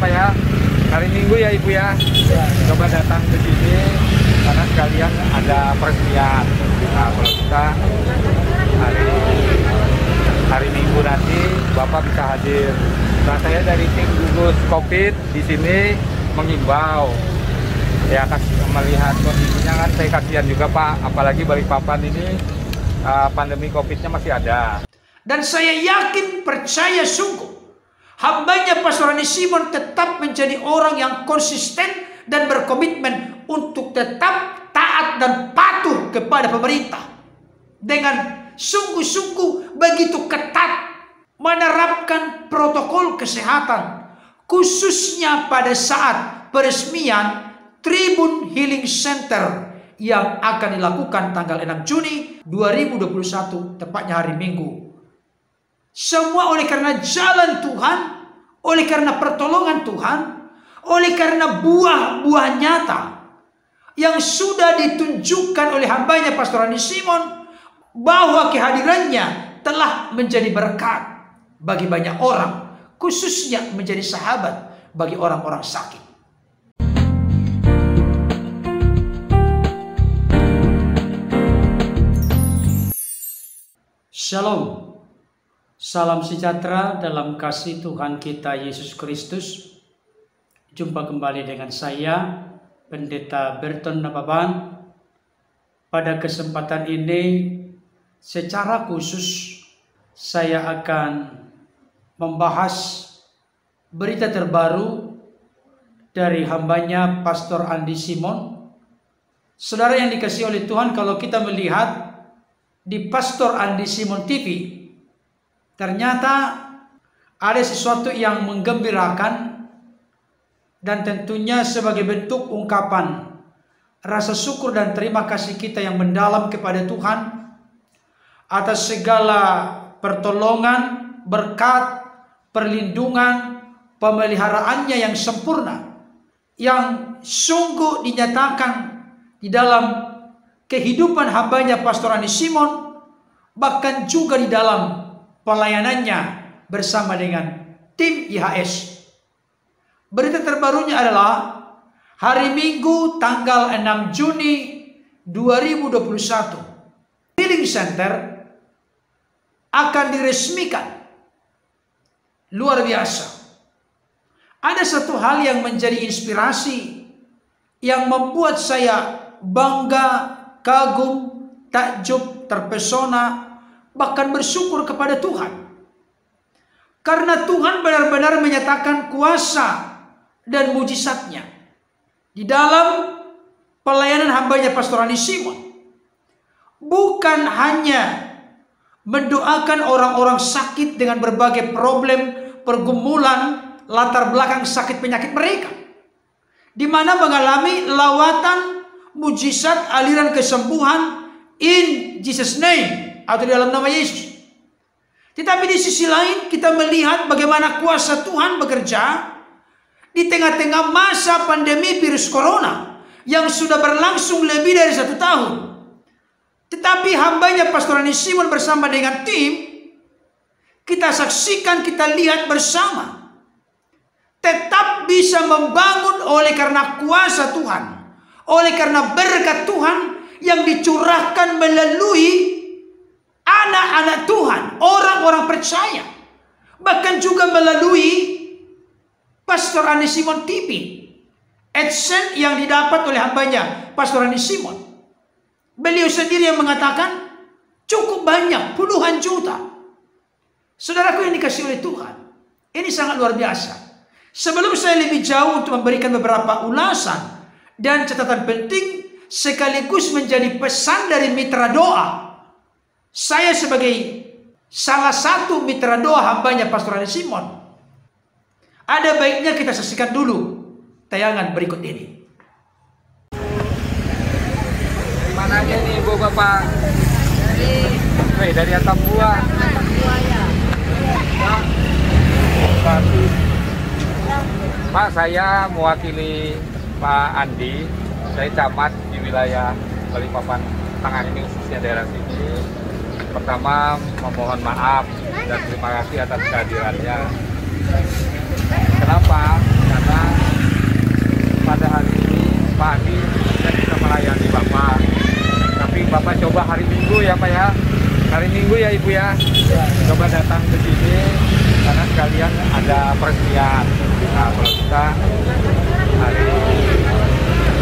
apa ya, hari Minggu ya Ibu ya, coba datang ke sini karena sekalian ada peresmian. Nah, kalau kita hari Minggu nanti Bapak bisa hadir. Nah, saya dari tim gugus Covid di sini mengimbau ya, melihat kondisinya kan saya kasihan juga Pak, apalagi Balikpapan ini pandemi Covid-nya masih ada. Dan saya yakin, percaya sungguh, hambanya Pastor Andi Simon tetap menjadi orang yang konsisten dan berkomitmen untuk tetap taat dan patuh kepada pemerintah. Dengan sungguh-sungguh begitu ketat menerapkan protokol kesehatan, khususnya pada saat peresmian Tribun Healing Center yang akan dilakukan tanggal 6 Juni 2021, tepatnya hari Minggu. Semua oleh karena jalan Tuhan, oleh karena pertolongan Tuhan, oleh karena buah-buah nyata yang sudah ditunjukkan oleh hambanya Pastor Andi Simon, bahwa kehadirannya telah menjadi berkat bagi banyak orang, khususnya menjadi sahabat bagi orang-orang sakit. Shalom, salam sejahtera dalam kasih Tuhan kita Yesus Kristus. Jumpa kembali dengan saya, Pendeta Berton Nababan. Pada kesempatan ini, secara khusus saya akan membahas berita terbaru dari hambanya Pastor Andi Simon. Saudara yang dikasihi oleh Tuhan, kalau kita melihat di Pastor Andi Simon TV, ternyata ada sesuatu yang menggembirakan, dan tentunya sebagai bentuk ungkapan rasa syukur dan terima kasih kita yang mendalam kepada Tuhan atas segala pertolongan, berkat, perlindungan, pemeliharaannya yang sempurna, yang sungguh dinyatakan di dalam kehidupan hambanya Pastor Andi Simon, bahkan juga di dalam pelayanannya bersama dengan tim IHS. Berita terbarunya adalah hari Minggu tanggal 6 Juni 2021. Healing Center akan diresmikan. Luar biasa. Ada satu hal yang menjadi inspirasi yang membuat saya bangga, kagum, takjub, terpesona, bahkan bersyukur kepada Tuhan. Karena Tuhan benar-benar menyatakan kuasa dan mujizatnya di dalam pelayanan hambanya Pastor Andi Simon. Bukan hanya mendoakan orang-orang sakit dengan berbagai problem, pergumulan, latar belakang sakit penyakit mereka, di mana mengalami lawatan, mujizat, aliran kesembuhan in Jesus name, atau dalam nama Yesus. Tetapi di sisi lain kita melihat bagaimana kuasa Tuhan bekerja di tengah-tengah masa pandemi virus corona yang sudah berlangsung lebih dari 1 tahun. Tetapi hambanya Pastor Andi Simon bersama dengan tim, kita saksikan, kita lihat bersama, tetap bisa membangun oleh karena kuasa Tuhan, oleh karena berkat Tuhan yang dicurahkan melalui anak-anak Tuhan, orang-orang percaya, bahkan juga melalui Pastor Andi Simon TV, AdSense yang didapat oleh hambanya Pastor Andi Simon. Beliau sendiri yang mengatakan cukup banyak, puluhan juta. Saudaraku yang dikasihi oleh Tuhan, ini sangat luar biasa. Sebelum saya lebih jauh untuk memberikan beberapa ulasan dan catatan penting sekaligus menjadi pesan dari mitra doa, saya sebagai salah satu mitra doa hambanya Pastor Andi Simon, ada baiknya kita saksikan dulu tayangan berikut ini. Mana aja nih Ibu Bapak? Dari Atambua. Ya. Pak, saya mewakili Pak Andi, saya camat di wilayah Balikpapan Tengah ini, khususnya daerah sini. Pertama, memohon maaf dan terima kasih atas kehadirannya. Kenapa? karena pada hari ini pagi saya bisa melayani Bapak. Tapi Bapak coba hari Minggu ya Pak ya, hari Minggu ya Ibu ya, coba datang ke sini karena sekalian ada peresmian. Nah kalau kita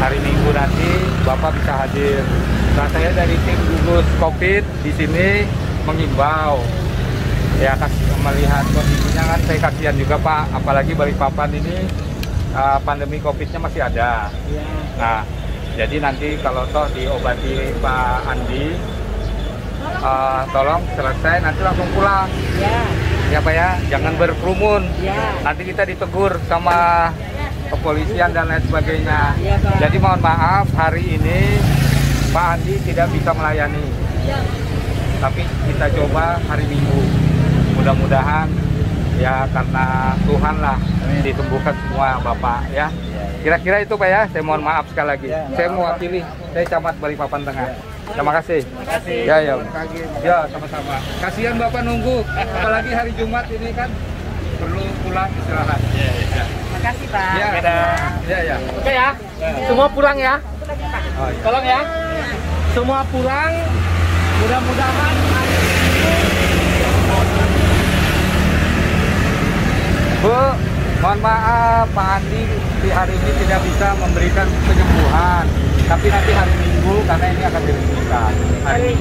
hari Minggu nanti Bapak bisa hadir. Nah saya dari tim gugus COVID di sini mengimbau ya, melihat kondisinya kan saya kasihan juga Pak, apalagi Balikpapan ini pandemi COVID-nya masih ada. Nah jadi nanti kalau toh diobati Pak Andi, tolong selesai nanti langsung pulang. Ya Pak ya, jangan berkerumun. Nanti kita ditegur sama kepolisian dan lain sebagainya. Jadi mohon maaf hari ini Pak Andi tidak bisa melayani. Tapi kita coba hari Minggu. Mudah-mudahan ya karena Tuhan lah disembuhkan semua Bapak ya. Kira-kira itu Pak ya. Saya mohon maaf sekali lagi. Saya mewakili. Saya Camat Balikpapan Tengah. Terima kasih. Ya ya. Ya sama-sama. Kasihan Bapak nunggu. Apalagi hari Jumat ini kan perlu pulang istirahat. Terima kasih Pak. Ya ya. Oke ya. Semua pulang ya. Tolong ya. Semua pulang. Mudah-mudahan Bu, mohon maaf Pak Andi di hari ini tidak bisa memberikan penyembuhan. Tapi nanti hari Minggu karena ini akan diresmikan. Hari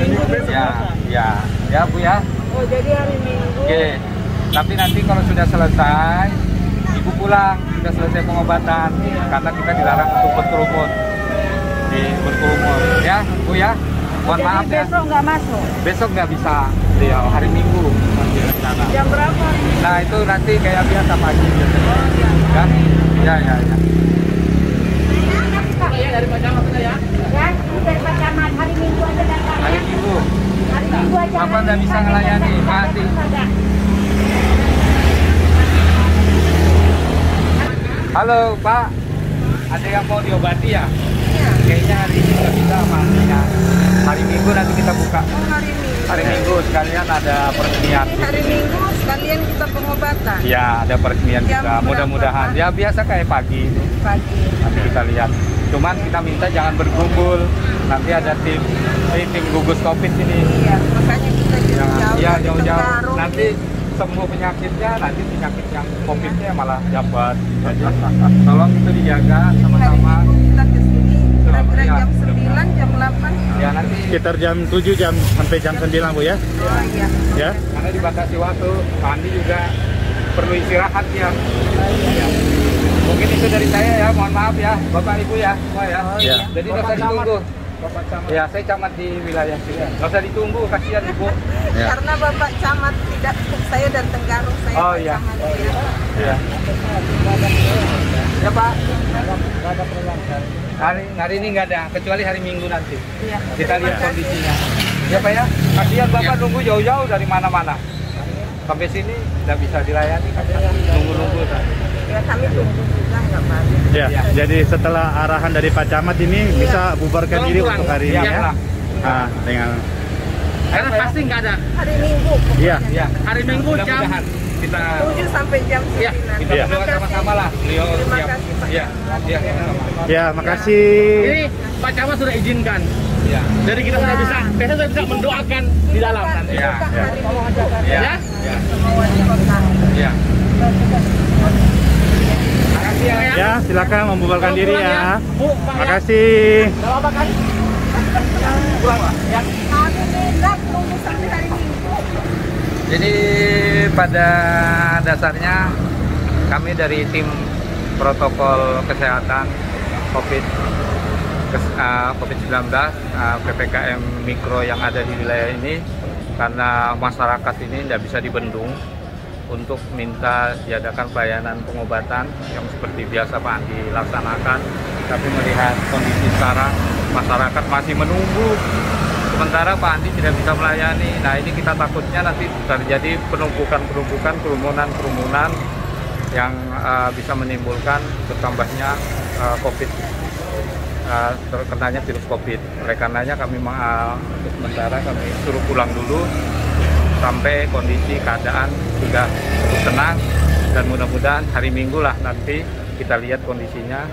Minggu ya, ya, ya Bu ya. Oh jadi hari Minggu. Oke. Tapi nanti kalau sudah selesai, Ibu pulang sudah selesai pengobatan. Karena kita dilarang untuk berkerumun, ya Bu ya. Mohon maaf ya. Besok nggak masuk. Besok nggak bisa. Ya, hari Minggu. Jam berapa hari Minggu? Nah itu nanti kayak biasa pagi. Kan? Ya ya ya. Saya dari Pak Camat ya. Ya dari Pak Camat hari Minggu aja datang. Hari Minggu. Hari Minggu aja. Bapak nggak bisa ngelayani. Masih. Halo Pak. Ada yang mau diobati ya? Kayaknya hari ini nggak bisa pastinya. Hari Minggu nanti kita buka. Oh, hari Minggu sekalian ada peresmian. Hari Minggu sekalian kita pengobatan. Ya ada peresmian juga. Mudah-mudahan ya biasa kayak pagi. Pagi. Nanti kita lihat. Cuman kita minta jangan berkumpul. Nanti ada tim gugus COVID ini. Iya. Makanya kita jauh-jauh. Iya jauh-jauh. Nanti sembuh penyakitnya, nanti penyakit yang COVID-nya malah dapat. Tolong itu dijaga sama-sama. Kita kesini. Kira-kira jam 9, jam 8. Ya, nanti sekitar jam 7 jam sampai jam 9 Bu ya. Oh iya. Ya. Karena dibatasi waktu, Pak Andi juga perlu istirahat ya. Mungkin itu dari saya ya, mohon maaf ya, Bapak Ibu ya. Wah, ya. Oh, iya. Jadi enggak usah ditunggu. Bapak Camat. Ya, saya Camat di wilayah sini. Enggak usah ditunggu, kasihan Ibu. Ya. Karena Bapak Camat tidak, saya dan Tenggarung saya. Oh iya. Oh, iya. Ya. Ya Pak. Enggak ada perlawanan. Hari ini nggak ada, kecuali hari Minggu nanti. Ya. Kita lihat kondisinya. Ya Pak ya, kasihan Bapak nunggu jauh-jauh dari mana-mana. Sampai sini nggak bisa dilayani, nunggu-nunggu. Ya kami tunggu juga nggak banyak. Ya, jadi setelah arahan dari Pak Camat ini bisa bubarkan diri untuk hari ini ya. Nah, dengan karena pasti nggak ada. Hari Minggu. Iya. Ya. Hari Minggu jam. Kita 7 sampai jam 9. Ya, kita berdoa sama-sama lah. Beliau siap. Iya. Ya, ya, makasih. Ini Pak Camat sudah izinkan. Iya. Jadi kita sudah bisa, mendoakan di dalam nanti. Iya. Ya. Ya. Iya. Makasih ya. Ya, silakan membubarkan diri ya. Makasih. Berapa kali? Pulang, Pak. Ya. Kami minat tunggu sampai hari Minggu. Jadi pada dasarnya kami dari tim protokol kesehatan COVID-19 PPKM Mikro yang ada di wilayah ini, karena masyarakat ini tidak bisa dibendung untuk minta diadakan pelayanan pengobatan yang seperti biasa Pak dilaksanakan, tapi melihat kondisi sekarang masyarakat masih menunggu. Sementara Pak Andi tidak bisa melayani. Nah ini kita takutnya nanti terjadi penumpukan-penumpukan, kerumunan-kerumunan yang bisa menimbulkan bertambahnya COVID, terkenanya virus COVID. Oleh karenanya kami sementara kami suruh pulang dulu sampai kondisi keadaan sudah tenang. Dan mudah-mudahan hari Minggu lah nanti kita lihat kondisinya.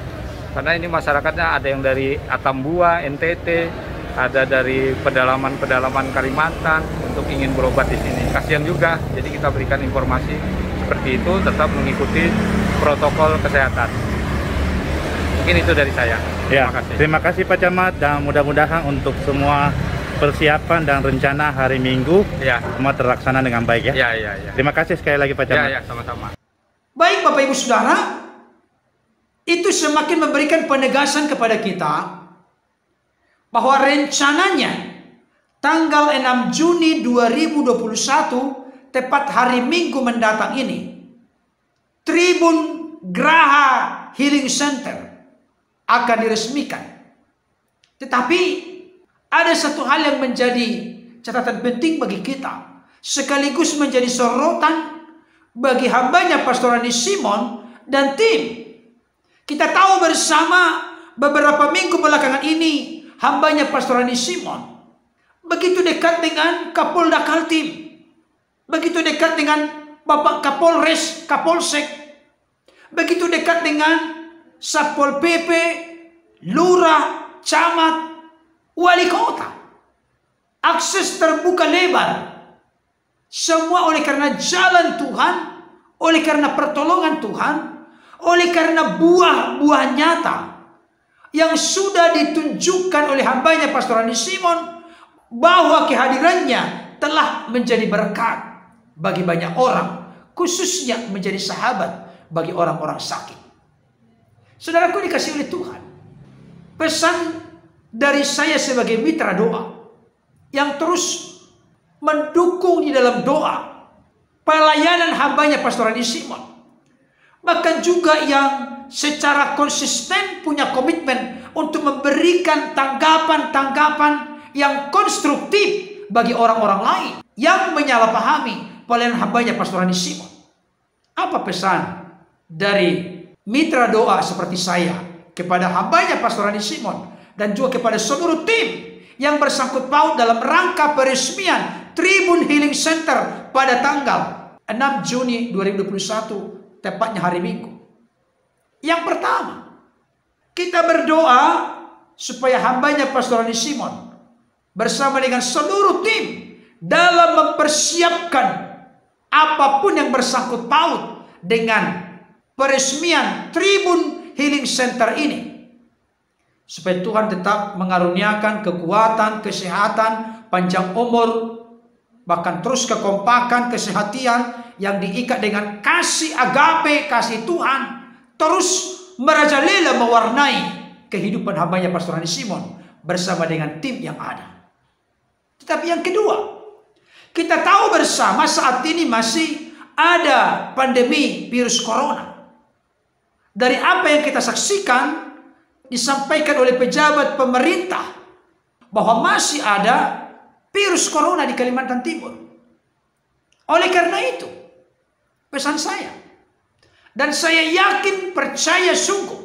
Karena ini masyarakatnya ada yang dari Atambua, NTT, ada dari pedalaman-pedalaman Kalimantan untuk ingin berobat di sini. Kasihan juga, jadi kita berikan informasi seperti itu, tetap mengikuti protokol kesehatan. Mungkin itu dari saya. Ya, terima kasih Pak Camat, dan mudah-mudahan untuk semua persiapan dan rencana hari Minggu ya, semua terlaksana dengan baik ya. Ya. Terima kasih sekali lagi Pak Camat. Ya, sama-sama. Baik Bapak Ibu Saudara, itu semakin memberikan penegasan kepada kita bahwa rencananya tanggal 6 Juni 2021 tepat hari Minggu mendatang ini, Tribun Graha Healing Center akan diresmikan. Tetapi ada satu hal yang menjadi catatan penting bagi kita, sekaligus menjadi sorotan bagi hambanya Pastor Andi Simon dan tim. Kita tahu bersama beberapa minggu belakangan ini hambanya Pastor Andi Simon begitu dekat dengan Kapolda Kaltim, begitu dekat dengan Bapak Kapolres, Kapolsek, begitu dekat dengan Satpol PP, Lurah, Camat, Wali Kota. Akses terbuka lebar. Semua oleh karena jalan Tuhan, oleh karena pertolongan Tuhan, oleh karena buah-buah nyata yang sudah ditunjukkan oleh hambanya Pastor Andi Simon bahwa kehadirannya telah menjadi berkat bagi banyak orang, khususnya menjadi sahabat bagi orang-orang sakit. Saudaraku dikasihi oleh Tuhan, pesan dari saya sebagai mitra doa yang terus mendukung di dalam doa pelayanan hambanya Pastor Andi Simon, bahkan juga yang secara konsisten punya komitmen untuk memberikan tanggapan-tanggapan yang konstruktif bagi orang-orang lain yang menyalahpahami pelayanan hambanya Pastor Andi Simon. Apa pesan dari mitra doa seperti saya kepada hambanya Pastor Andi Simon dan juga kepada seluruh tim yang bersangkut paut dalam rangka peresmian Tribun Healing Center pada tanggal 6 Juni 2021 tepatnya hari Minggu? Yang pertama, kita berdoa supaya hambanya Pastor Andi Simon bersama dengan seluruh tim dalam mempersiapkan apapun yang bersangkut paut dengan peresmian Tribun Healing Center ini, supaya Tuhan tetap mengaruniakan kekuatan, kesehatan, panjang umur, bahkan terus kekompakan, kesehatian yang diikat dengan kasih agape, kasih Tuhan, terus merajalela mewarnai kehidupan hambanya Pastor Andi Simon bersama dengan tim yang ada. Tetapi yang kedua, kita tahu bersama saat ini masih ada pandemi virus corona. Dari apa yang kita saksikan disampaikan oleh pejabat pemerintah bahwa masih ada virus corona di Kalimantan Timur. Oleh karena itu, pesan saya, dan saya yakin, percaya sungguh,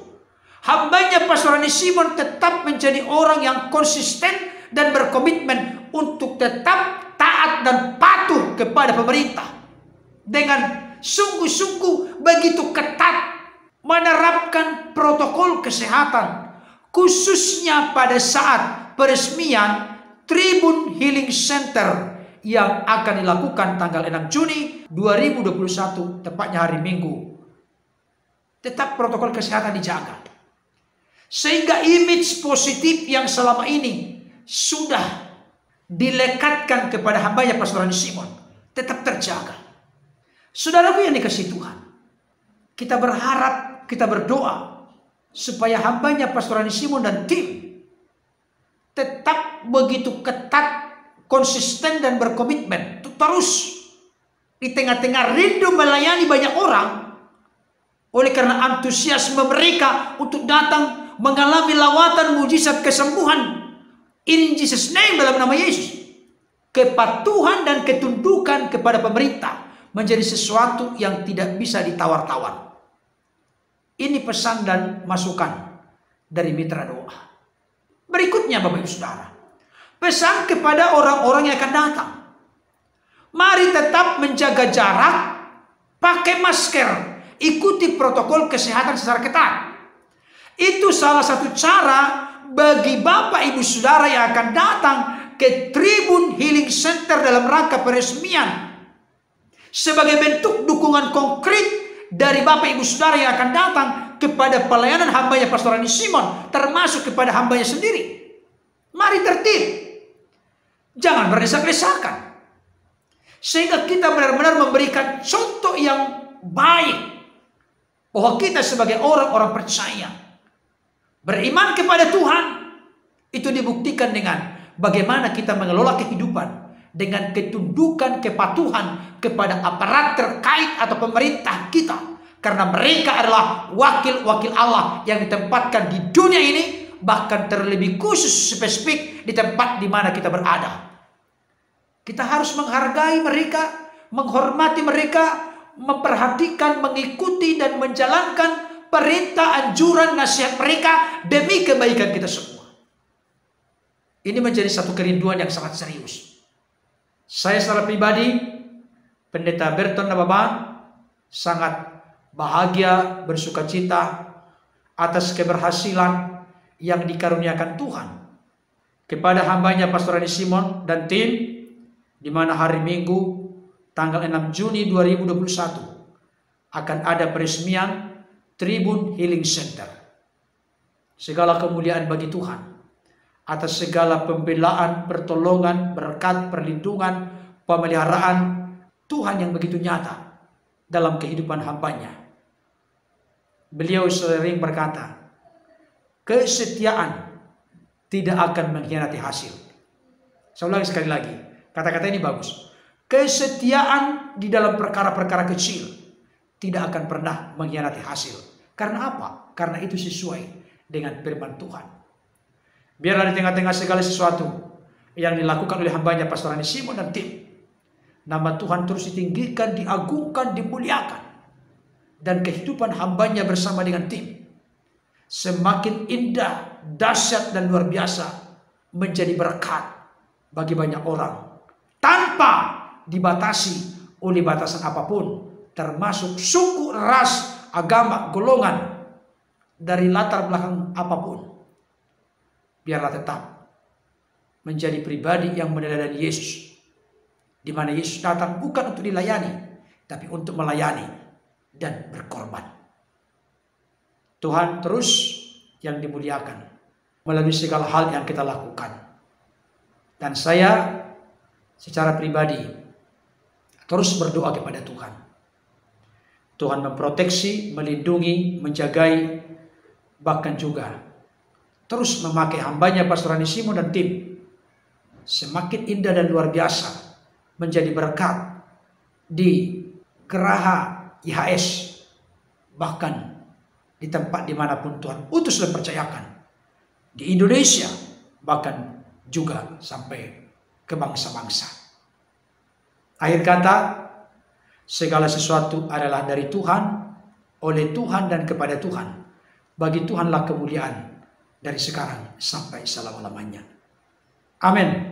hambanya Pastor Andi Simon tetap menjadi orang yang konsisten dan berkomitmen untuk tetap taat dan patuh kepada pemerintah. Dengan sungguh-sungguh begitu ketat menerapkan protokol kesehatan, khususnya pada saat peresmian Tribun Healing Center yang akan dilakukan tanggal 6 Juni 2021, tepatnya hari Minggu. Tetap protokol kesehatan dijaga, sehingga image positif yang selama ini sudah dilekatkan kepada hambanya Pastor Andi Simon tetap terjaga. Saudaraku yang dikasihi Tuhan, kita berharap, kita berdoa supaya hambanya Pastor Andi Simon dan tim tetap begitu ketat, konsisten dan berkomitmen terus di tengah-tengah rindu melayani banyak orang, oleh karena antusiasme mereka untuk datang mengalami lawatan mujizat kesembuhan in Jesus name, dalam nama Yesus. Kepatuhan dan ketundukan kepada pemerintah menjadi sesuatu yang tidak bisa ditawar-tawar. Ini pesan dan masukan dari mitra doa. Berikutnya Bapak Ibu Saudara, pesan kepada orang-orang yang akan datang, mari tetap menjaga jarak pakai masker, ikuti protokol kesehatan secara ketat. Itu salah satu cara bagi Bapak Ibu Saudara yang akan datang ke Tribun Healing Center dalam rangka peresmian, sebagai bentuk dukungan konkret dari Bapak Ibu Saudara yang akan datang kepada pelayanan hambanya Pastor Andi Simon, termasuk kepada hambanya sendiri. Mari tertib, jangan berdesak-desakan, sehingga kita benar-benar memberikan contoh yang baik bahwa kita sebagai orang-orang percaya beriman kepada Tuhan. Itu dibuktikan dengan bagaimana kita mengelola kehidupan dengan ketundukan kepatuhan kepada aparat terkait atau pemerintah kita, karena mereka adalah wakil-wakil Allah yang ditempatkan di dunia ini, bahkan terlebih khusus spesifik di tempat di mana kita berada. Kita harus menghargai mereka, menghormati mereka, memperhatikan, mengikuti, dan menjalankan perintah, anjuran, nasihat mereka demi kebaikan kita semua. Ini menjadi satu kerinduan yang sangat serius. Saya secara pribadi, Pendeta Berton Nababan, sangat bahagia, bersuka cita atas keberhasilan yang dikaruniakan Tuhan kepada hambanya Pastor Andi Simon dan tim, di mana hari Minggu tanggal 6 Juni 2021 akan ada peresmian Tribun Healing Center. Segala kemuliaan bagi Tuhan atas segala pembelaan, pertolongan, berkat, perlindungan, pemeliharaan Tuhan yang begitu nyata dalam kehidupan hambanya. Beliau sering berkata, kesetiaan tidak akan mengkhianati hasil. Saya ulangi sekali lagi, kata-kata ini bagus. Kesetiaan di dalam perkara-perkara kecil tidak akan pernah mengkhianati hasil. Karena apa? Karena itu sesuai dengan firman Tuhan. Biarlah di tengah-tengah segala sesuatu yang dilakukan oleh hambanya Pastor Andi Simon dan tim, nama Tuhan terus ditinggikan, diagungkan, dimuliakan. Dan kehidupan hambanya bersama dengan tim semakin indah, dahsyat, dan luar biasa, menjadi berkat bagi banyak orang, tanpa dibatasi oleh batasan apapun, termasuk suku, ras, agama, golongan, dari latar belakang apapun. Biarlah tetap menjadi pribadi yang meneladani Yesus, di mana Yesus datang bukan untuk dilayani, tapi untuk melayani dan berkorban. Tuhan terus yang dimuliakan melalui segala hal yang kita lakukan. Dan saya secara pribadi terus berdoa kepada Tuhan. Tuhan memproteksi, melindungi, menjagai, bahkan juga terus memakai hambanya Pastor Andi Simon dan tim semakin indah dan luar biasa, menjadi berkat di Graha IHS, bahkan di tempat dimanapun Tuhan utus dan percayakan, di Indonesia, bahkan juga sampai ke bangsa-bangsa. Akhir kata, segala sesuatu adalah dari Tuhan, oleh Tuhan, dan kepada Tuhan. Bagi Tuhanlah kemuliaan dari sekarang sampai selama-lamanya. Amin.